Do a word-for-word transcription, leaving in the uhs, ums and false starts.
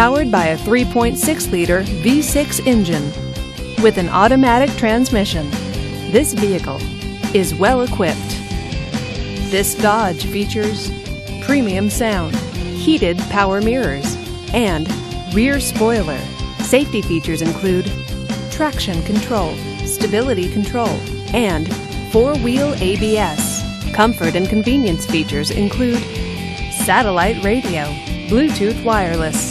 powered by a three point six liter V six engine with an automatic transmission. This vehicle is well equipped. This Dodge features premium sound, heated power mirrors, and rear spoiler. Safety features include traction control, stability control, and four-wheel A B S. Comfort and convenience features include satellite radio, Bluetooth wireless,